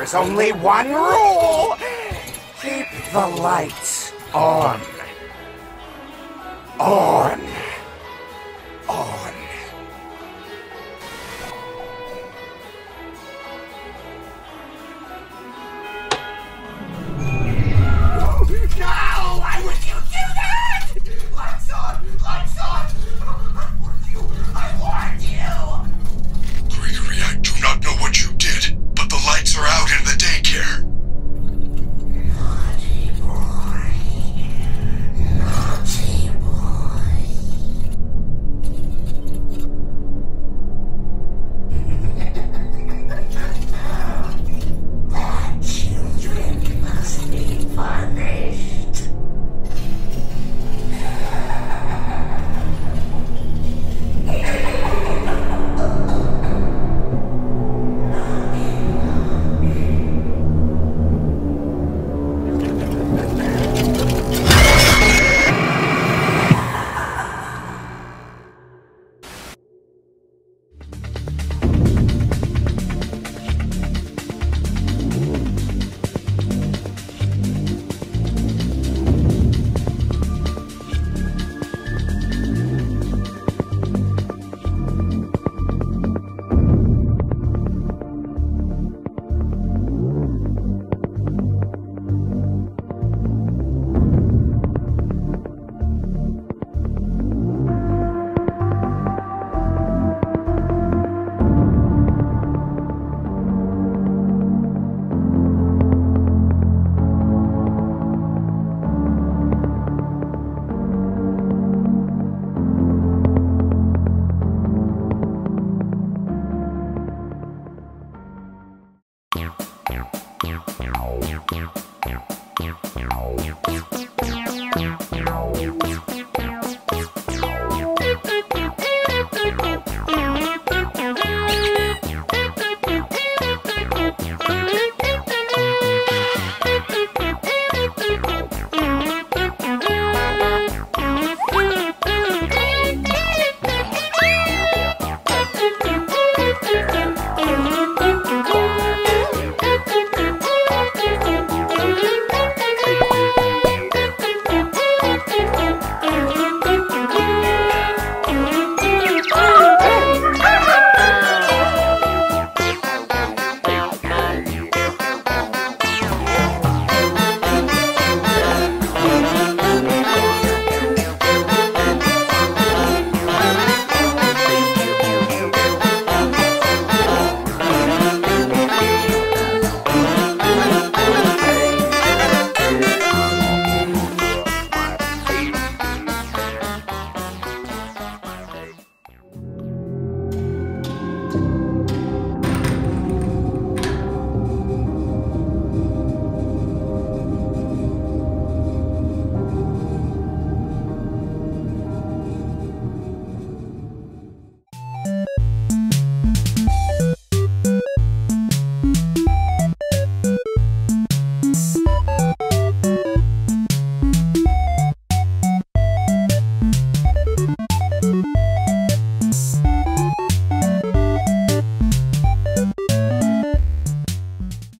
There is only one rule. Keep the lights on. On.